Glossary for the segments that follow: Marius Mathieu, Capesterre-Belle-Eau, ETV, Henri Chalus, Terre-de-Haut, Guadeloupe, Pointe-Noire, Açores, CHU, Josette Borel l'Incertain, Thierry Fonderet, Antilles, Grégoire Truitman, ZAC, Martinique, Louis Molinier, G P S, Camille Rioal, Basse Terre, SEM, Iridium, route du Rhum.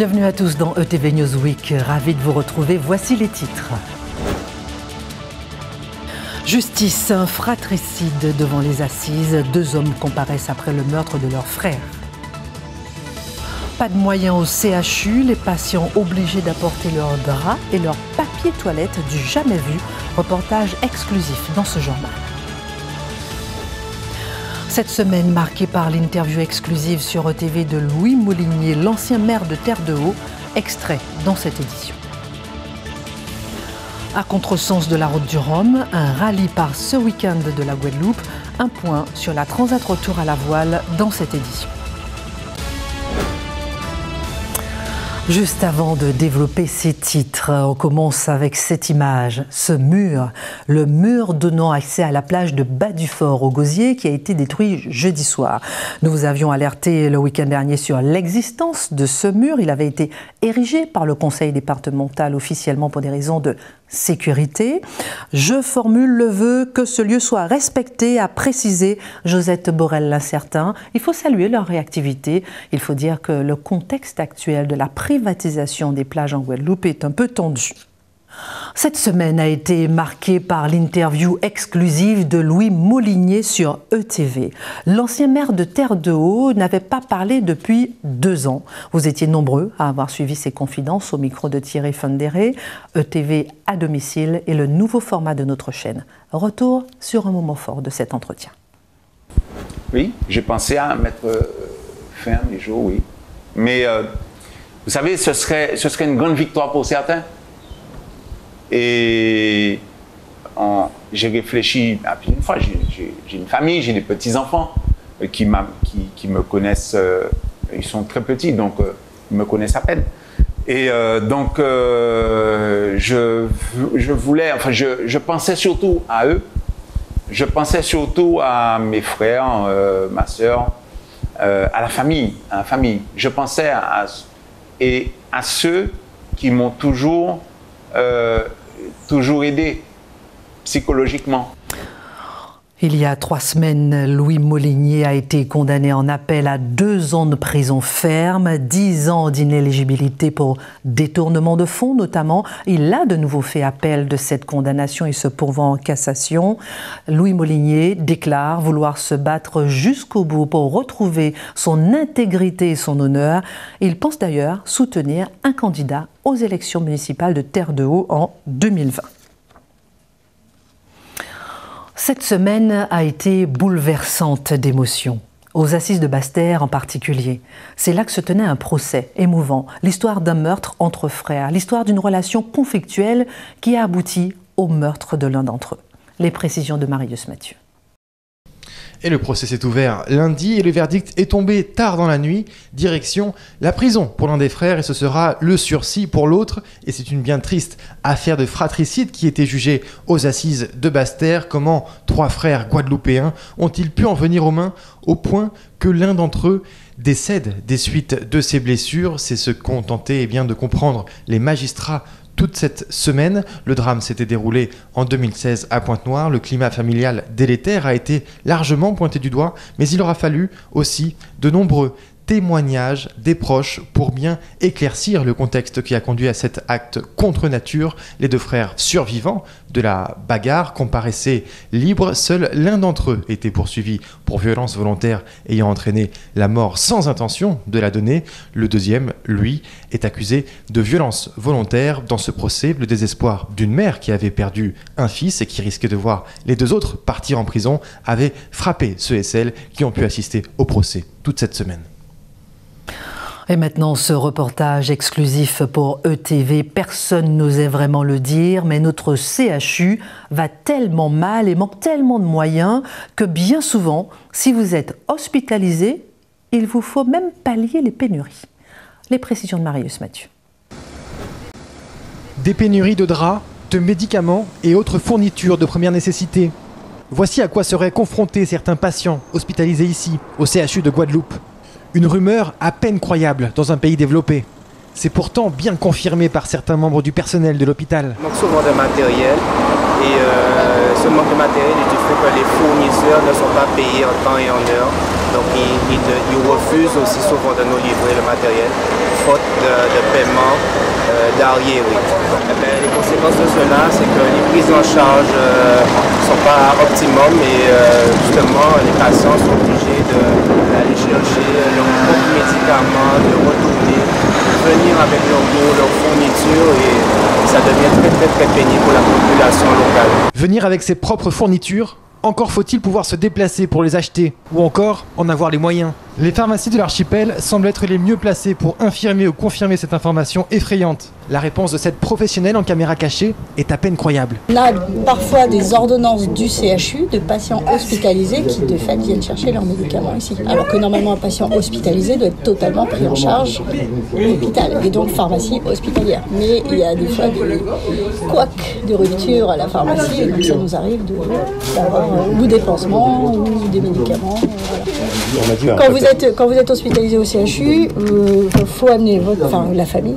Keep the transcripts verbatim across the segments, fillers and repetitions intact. Bienvenue à tous dans E T V Newsweek. Ravi de vous retrouver. Voici les titres. Justice, un fratricide devant les assises. Deux hommes comparaissent après le meurtre de leur frère. Pas de moyens au C H U, les patients obligés d'apporter leurs draps et leurs papiers toilettes du jamais vu. Reportage exclusif dans ce journal. Cette semaine marquée par l'interview exclusive sur E T V de Louis Molinier, l'ancien maire de Terre-de-Haut, extrait dans cette édition. À contresens de la route du Rhum, un rallye part ce week-end de la Guadeloupe, un point sur la Transat Retour à la voile dans cette édition. Juste avant de développer ces titres, on commence avec cette image, ce mur, le mur donnant accès à la plage de Bas-du-Fort au Gosier qui a été détruit jeudi soir. Nous vous avions alerté le week-end dernier sur l'existence de ce mur. Il avait été érigé par le conseil départemental officiellement pour des raisons de sécurité. Je formule le vœu que ce lieu soit respecté, a précisé Josette Borel l'Incertain. Il faut saluer leur réactivité. Il faut dire que le contexte actuel de la privatisation des plages en Guadeloupe est un peu tendu. Cette semaine a été marquée par l'interview exclusive de Louis Molinier sur E T V. L'ancien maire de Terre-de-Haut n'avait pas parlé depuis deux ans. Vous étiez nombreux à avoir suivi ses confidences au micro de Thierry Fonderet, E T V à domicile et le nouveau format de notre chaîne. Retour sur un moment fort de cet entretien. Oui, j'ai pensé à mettre fin à mes jours, oui. Mais euh, vous savez, ce serait, ce serait une grande victoire pour certains. Et j'ai réfléchi, ah, puis une fois, j'ai une famille, j'ai des petits-enfants euh, qui, qui, qui me connaissent, euh, ils sont très petits, donc euh, ils me connaissent à peine. Et euh, donc, euh, je, je voulais, enfin, je, je pensais surtout à eux, je pensais surtout à mes frères, euh, ma soeur, euh, à la famille, à la famille. Je pensais à, et à ceux qui m'ont toujours... Euh, toujours aidé psychologiquement. Il y a trois semaines, Louis Molinier a été condamné en appel à deux ans de prison ferme, dix ans d'inéligibilité pour détournement de fonds notamment. Il a de nouveau fait appel de cette condamnation et se pourvoit en cassation. Louis Molinier déclare vouloir se battre jusqu'au bout pour retrouver son intégrité et son honneur. Il pense d'ailleurs soutenir un candidat aux élections municipales de Terre-de-Haut en deux mille vingt. Cette semaine a été bouleversante d'émotions, aux assises de Basse-Terre en particulier. C'est là que se tenait un procès émouvant, l'histoire d'un meurtre entre frères, l'histoire d'une relation conflictuelle qui a abouti au meurtre de l'un d'entre eux. Les précisions de Marius Mathieu. Et le procès s'est ouvert lundi et le verdict est tombé tard dans la nuit, direction la prison pour l'un des frères et ce sera le sursis pour l'autre. Et c'est une bien triste affaire de fratricide qui était jugée aux assises de Basse-Terre. Comment trois frères guadeloupéens ont-ils pu en venir aux mains au point que l'un d'entre eux décède des suites de ses blessures? C'est ce qu'ont tenté eh bien, de comprendre les magistrats toute cette semaine. Le drame s'était déroulé en deux mille seize à Pointe-Noire. Le climat familial délétère a été largement pointé du doigt, mais il aura fallu aussi de nombreux témoignages des proches pour bien éclaircir le contexte qui a conduit à cet acte contre nature. Les deux frères survivants de la bagarre comparaissaient libres. Seul l'un d'entre eux était poursuivi pour violence volontaire ayant entraîné la mort sans intention de la donner. Le deuxième, lui, est accusé de violence volontaire. Dans ce procès, le désespoir d'une mère qui avait perdu un fils et qui risquait de voir les deux autres partir en prison avait frappé ceux et celles qui ont pu assister au procès toute cette semaine. Et maintenant, ce reportage exclusif pour E T V, personne n'osait vraiment le dire, mais notre C H U va tellement mal et manque tellement de moyens que bien souvent, si vous êtes hospitalisé, il vous faut même pallier les pénuries. Les précisions de Marius Mathieu. Des pénuries de draps, de médicaments et autres fournitures de première nécessité. Voici à quoi seraient confrontés certains patients hospitalisés ici, au C H U de Guadeloupe. Une rumeur à peine croyable dans un pays développé. C'est pourtant bien confirmé par certains membres du personnel de l'hôpital. Il manque souvent de matériel et euh, ce manque de matériel est du fait que les fournisseurs ne sont pas payés en temps et en heure. Donc ils, ils, ils refusent aussi souvent de nous livrer le matériel, faute de, de paiement euh, d'arriérés. Les conséquences de cela, c'est que les prises en charge ne euh, sont pas optimum et euh, justement les patients sont obligés d'aller chercher leur propre médicament, de retourner, de venir avec leur bourre, leur fourniture et ça devient très très très pénible pour la population locale. Venir avec ses propres fournitures ? Encore faut-il pouvoir se déplacer pour les acheter, ou encore en avoir les moyens. Les pharmacies de l'archipel semblent être les mieux placées pour infirmer ou confirmer cette information effrayante. La réponse de cette professionnelle en caméra cachée est à peine croyable. On a parfois des ordonnances du C H U de patients hospitalisés qui de fait viennent chercher leurs médicaments ici. Alors que normalement un patient hospitalisé doit être totalement pris en charge à l'hôpital, et donc pharmacie hospitalière. Mais il y a des fois des couacs de rupture à la pharmacie, et donc ça nous arrive d'avoir ou des pansements ou des médicaments. Voilà. Quand, vous êtes, quand vous êtes hospitalisé au C H U, il euh, faut amener votre, enfin, la famille,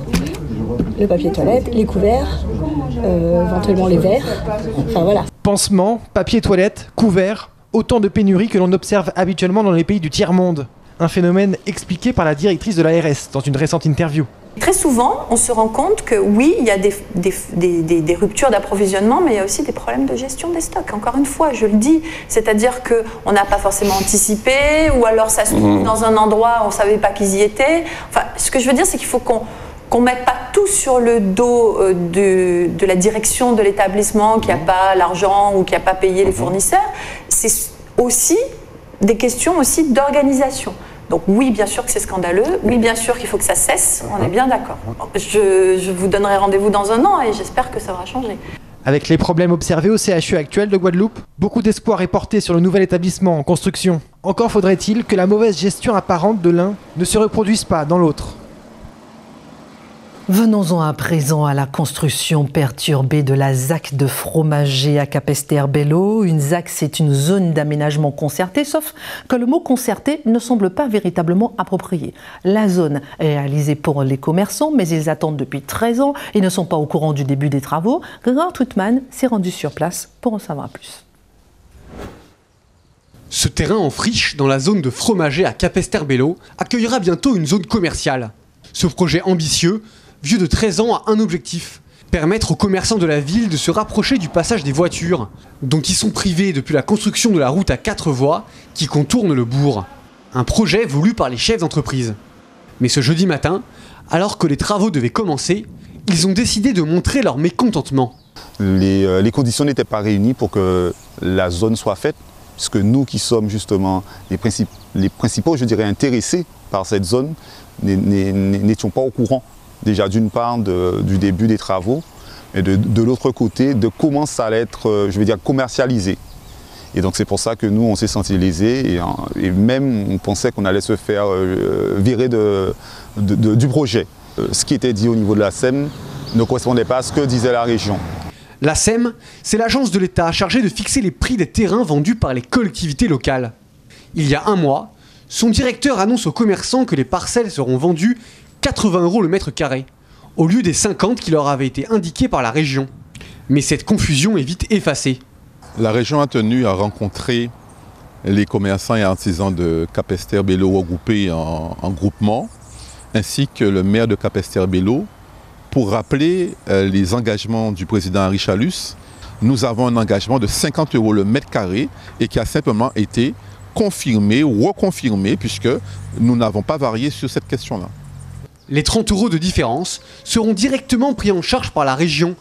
le papier toilette, les couverts, euh, éventuellement les verres, enfin voilà. Pansements, papier toilette, couverts, autant de pénuries que l'on observe habituellement dans les pays du tiers-monde. Un phénomène expliqué par la directrice de l'A R S dans une récente interview. Très souvent, on se rend compte que oui, il y a des, des, des, des, des ruptures d'approvisionnement, mais il y a aussi des problèmes de gestion des stocks. Encore une fois, je le dis, c'est-à-dire qu'on n'a pas forcément anticipé, ou alors ça se trouve dans un endroit, on ne savait pas qu'ils y étaient. Enfin, ce que je veux dire, c'est qu'il faut qu'on qu'on ne mette pas tout sur le dos euh, de, de la direction de l'établissement qui n'a pas l'argent ou qui n'a pas payé les fournisseurs. C'est aussi des questions aussi d'organisation. Donc oui, bien sûr que c'est scandaleux, oui, bien sûr qu'il faut que ça cesse, on est bien d'accord. Je, je vous donnerai rendez-vous dans un an et j'espère que ça aura changé. Avec les problèmes observés au C H U actuel de Guadeloupe, beaucoup d'espoir est porté sur le nouvel établissement en construction. Encore faudrait-il que la mauvaise gestion apparente de l'un ne se reproduise pas dans l'autre. Venons-en à présent à la construction perturbée de la Z A C de Fromager à Capesterre-Belle-Eau. Une Z A C, c'est une zone d'aménagement concerté, sauf que le mot concerté ne semble pas véritablement approprié. La zone est réalisée pour les commerçants, mais ils attendent depuis treize ans et ne sont pas au courant du début des travaux. Grégoire Truitman s'est rendu sur place pour en savoir plus. Ce terrain en friche dans la zone de Fromager à Capesterre-Belle-Eau accueillera bientôt une zone commerciale. Ce projet ambitieux, vieux de treize ans, a un objectif, permettre aux commerçants de la ville de se rapprocher du passage des voitures, dont ils sont privés depuis la construction de la route à quatre voies qui contourne le bourg. Un projet voulu par les chefs d'entreprise. Mais ce jeudi matin, alors que les travaux devaient commencer, ils ont décidé de montrer leur mécontentement. Les, euh, les conditions n'étaient pas réunies pour que la zone soit faite, puisque nous qui sommes justement les, princip- les principaux, je dirais, intéressés par cette zone, n'étions pas au courant. Déjà d'une part de, du début des travaux et de, de l'autre côté de comment ça allait être, je veux dire, commercialisé. Et donc c'est pour ça que nous on s'est sentis lésés et, et même on pensait qu'on allait se faire euh, virer de, de, de, du projet. Ce qui était dit au niveau de la S E M ne correspondait pas à ce que disait la région. La S E M, c'est l'agence de l'État chargée de fixer les prix des terrains vendus par les collectivités locales. Il y a un mois, son directeur annonce aux commerçants que les parcelles seront vendues quatre-vingts euros le mètre carré, au lieu des cinquante qui leur avaient été indiqués par la région. Mais cette confusion est vite effacée. La région a tenu à rencontrer les commerçants et artisans de Capesterre-Belle-Eau regroupés en, en groupement, ainsi que le maire de Capesterre-Belle-Eau, pour rappeler euh, les engagements du président Henri Chalus. Nous avons un engagement de cinquante euros le mètre carré et qui a simplement été confirmé ou reconfirmé puisque nous n'avons pas varié sur cette question-là. Les trente euros de différence seront directement pris en charge par la région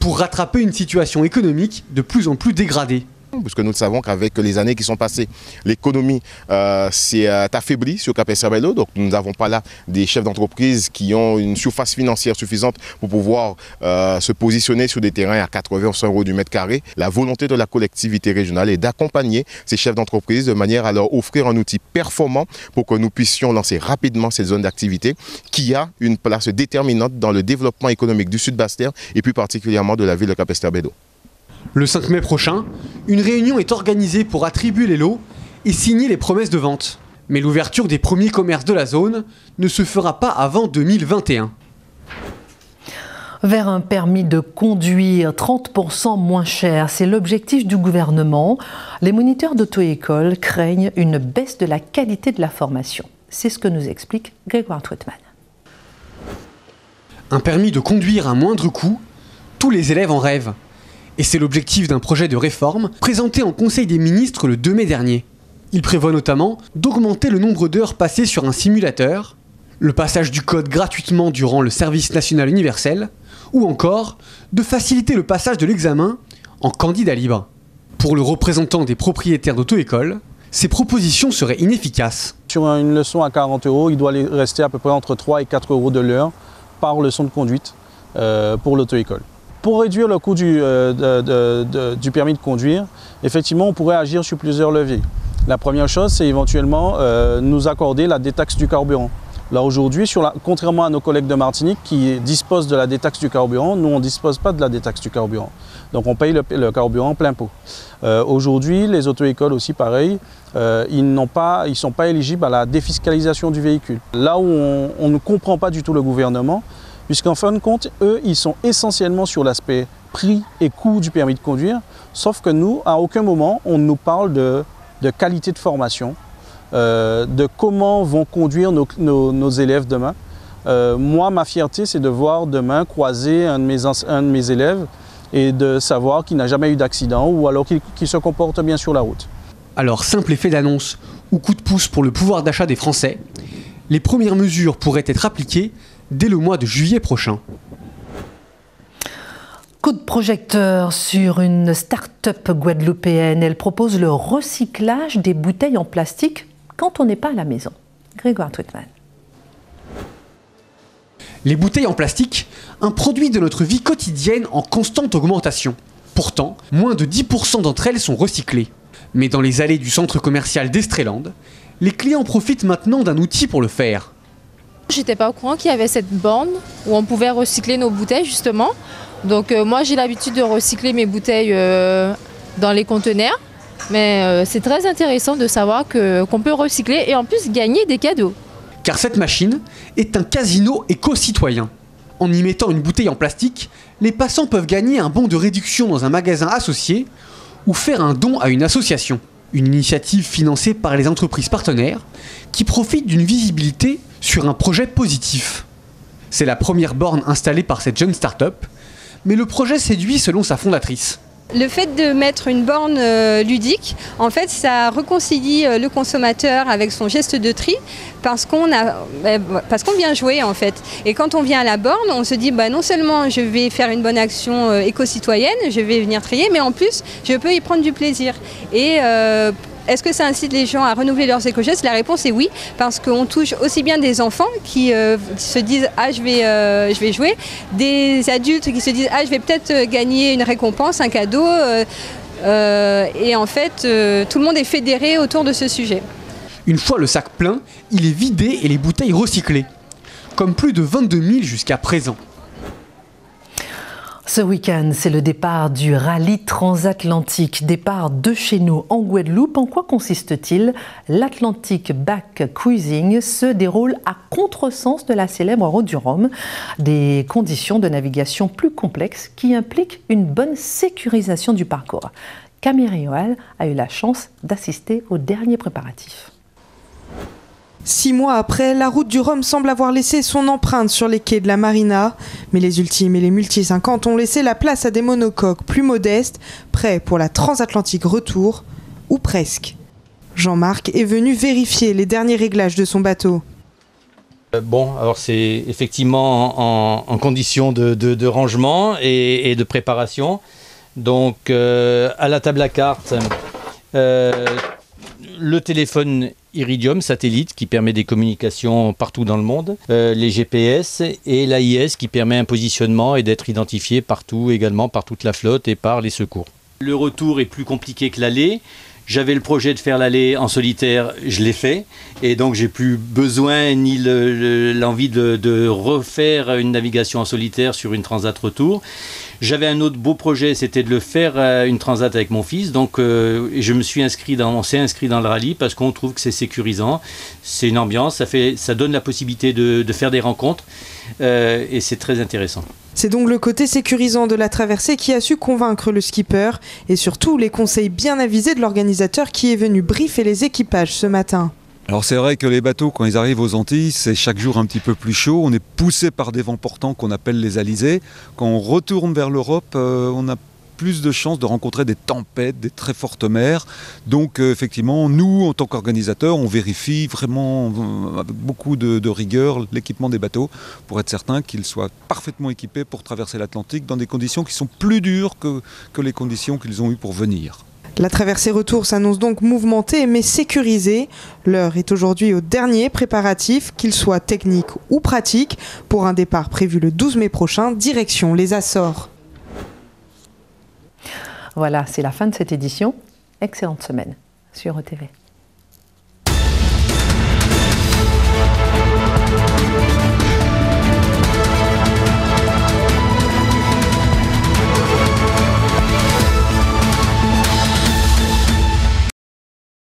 pour rattraper une situation économique de plus en plus dégradée. Parce que nous savons qu'avec les années qui sont passées, l'économie euh, s'est euh, affaiblie sur Capesterre-Belle-Eau. Donc nous n'avons pas là des chefs d'entreprise qui ont une surface financière suffisante pour pouvoir euh, se positionner sur des terrains à quatre-vingts ou cent euros du mètre carré. La volonté de la collectivité régionale est d'accompagner ces chefs d'entreprise de manière à leur offrir un outil performant pour que nous puissions lancer rapidement cette zone d'activité qui a une place déterminante dans le développement économique du Sud-Basse-Terre et plus particulièrement de la ville de Capesterre-Belle-Eau. Le cinq mai prochain, une réunion est organisée pour attribuer les lots et signer les promesses de vente. Mais l'ouverture des premiers commerces de la zone ne se fera pas avant deux mille vingt et un. vers un permis de conduire trente pour cent moins cher. C'est l'objectif du gouvernement. Les moniteurs d'auto-école craignent une baisse de la qualité de la formation. C'est ce que nous explique Grégoire Truitman. Un permis de conduire à moindre coût, tous les élèves en rêvent. Et c'est l'objectif d'un projet de réforme présenté en Conseil des ministres le deux mai dernier. Il prévoit notamment d'augmenter le nombre d'heures passées sur un simulateur, le passage du code gratuitement durant le service national universel, ou encore de faciliter le passage de l'examen en candidat libre. Pour le représentant des propriétaires d'auto-écoles, ces propositions seraient inefficaces. Sur une leçon à quarante euros, il doit rester à peu près entre trois et quatre euros de l'heure par leçon de conduite euh, pour l'auto-école. Pour réduire le coût du, euh, de, de, de, du permis de conduire, effectivement, on pourrait agir sur plusieurs leviers. La première chose, c'est éventuellement euh, nous accorder la détaxe du carburant. Là aujourd'hui, sur la, contrairement à nos collègues de Martinique qui disposent de la détaxe du carburant, nous on ne dispose pas de la détaxe du carburant. Donc on paye le, le carburant plein pot. Euh, aujourd'hui, les auto-écoles aussi pareil, euh, ils n'ont pas, ils sont pas éligibles à la défiscalisation du véhicule. Là où on, on ne comprend pas du tout le gouvernement, puisqu'en fin de compte, eux, ils sont essentiellement sur l'aspect prix et coût du permis de conduire, sauf que nous, à aucun moment, on nous parle de, de qualité de formation, euh, de comment vont conduire nos, nos, nos élèves demain. Euh, moi, ma fierté, c'est de voir demain croiser un de mes, un de mes élèves et de savoir qu'il n'a jamais eu d'accident ou alors qu'il qu'il se comporte bien sur la route. Alors, simple effet d'annonce ou coup de pouce pour le pouvoir d'achat des Français, les premières mesures pourraient être appliquées dès le mois de juillet prochain. Coup de projecteur sur une start-up guadeloupéenne. Elle propose le recyclage des bouteilles en plastique quand on n'est pas à la maison. Grégoire Truitman. Les bouteilles en plastique, un produit de notre vie quotidienne en constante augmentation. Pourtant, moins de dix pour cent d'entre elles sont recyclées. Mais dans les allées du centre commercial d'Estreland, les clients profitent maintenant d'un outil pour le faire. J'étais pas au courant qu'il y avait cette borne où on pouvait recycler nos bouteilles justement. Donc euh, moi j'ai l'habitude de recycler mes bouteilles euh, dans les conteneurs. Mais euh, c'est très intéressant de savoir que, qu'on peut recycler et en plus gagner des cadeaux. Car cette machine est un casino éco-citoyen. En y mettant une bouteille en plastique, les passants peuvent gagner un bon de réduction dans un magasin associé ou faire un don à une association. Une initiative financée par les entreprises partenaires qui profite d'une visibilité sur un projet positif. C'est la première borne installée par cette jeune start-up, mais le projet séduit selon sa fondatrice. Le fait de mettre une borne ludique, en fait, ça réconcilie le consommateur avec son geste de tri parce qu'on a, parce qu'on vient jouer en fait. Et quand on vient à la borne, on se dit bah, non seulement je vais faire une bonne action éco-citoyenne, je vais venir trier, mais en plus je peux y prendre du plaisir. Et euh, est-ce que ça incite les gens à renouveler leurs éco-gestes? La réponse est oui, parce qu'on touche aussi bien des enfants qui euh, se disent « Ah, je vais, euh, je vais jouer », des adultes qui se disent « Ah, je vais peut-être gagner une récompense, un cadeau euh, ». Euh, et en fait, euh, tout le monde est fédéré autour de ce sujet. Une fois le sac plein, il est vidé et les bouteilles recyclées, comme plus de vingt-deux mille jusqu'à présent. Ce week-end, c'est le départ du rallye transatlantique, départ de chez nous en Guadeloupe. En quoi consiste-t-il? L'Atlantic Back Cruising se déroule à contresens de la célèbre route du Rhum, des conditions de navigation plus complexes qui impliquent une bonne sécurisation du parcours. Camille Rioal a eu la chance d'assister aux derniers préparatifs. Six mois après, la route du Rhum semble avoir laissé son empreinte sur les quais de la marina. Mais les ultimes et les multi cinquante ont laissé la place à des monocoques plus modestes, prêts pour la transatlantique retour, ou presque. Jean-Marc est venu vérifier les derniers réglages de son bateau. Euh, bon, alors c'est effectivement en, en, en condition de, de, de rangement et, et de préparation. Donc euh, à la table à cartes, euh, le téléphone Iridium satellite qui permet des communications partout dans le monde, euh, les G P S et l'A I S qui permet un positionnement et d'être identifié partout également par toute la flotte et par les secours. Le retour est plus compliqué que l'aller. J'avais le projet de faire l'aller en solitaire, je l'ai fait et donc j'ai plus besoin ni le, le, l'envie de, de refaire une navigation en solitaire sur une transat retour. J'avais un autre beau projet, c'était de le faire une transat avec mon fils, donc euh, je me suis inscrit dans, on s'est inscrit dans le rallye parce qu'on trouve que c'est sécurisant, c'est une ambiance, ça fait, ça donne la possibilité de, de faire des rencontres euh, et c'est très intéressant. C'est donc le côté sécurisant de la traversée qui a su convaincre le skipper et surtout les conseils bien avisés de l'organisateur qui est venu briefer les équipages ce matin. Alors c'est vrai que les bateaux, quand ils arrivent aux Antilles, c'est chaque jour un petit peu plus chaud. On est poussé par des vents portants qu'on appelle les alizés. Quand on retourne vers l'Europe, euh, on a plus de chances de rencontrer des tempêtes, des très fortes mers. Donc euh, effectivement, nous, en tant qu'organisateurs, on vérifie vraiment euh, avec beaucoup de, de rigueur l'équipement des bateaux pour être certain qu'ils soient parfaitement équipés pour traverser l'Atlantique dans des conditions qui sont plus dures que, que les conditions qu'ils ont eues pour venir. La traversée retour s'annonce donc mouvementée mais sécurisée. L'heure est aujourd'hui au dernier préparatif, qu'il soit technique ou pratique, pour un départ prévu le douze mai prochain, direction les Açores. Voilà, c'est la fin de cette édition. Excellente semaine sur E T V.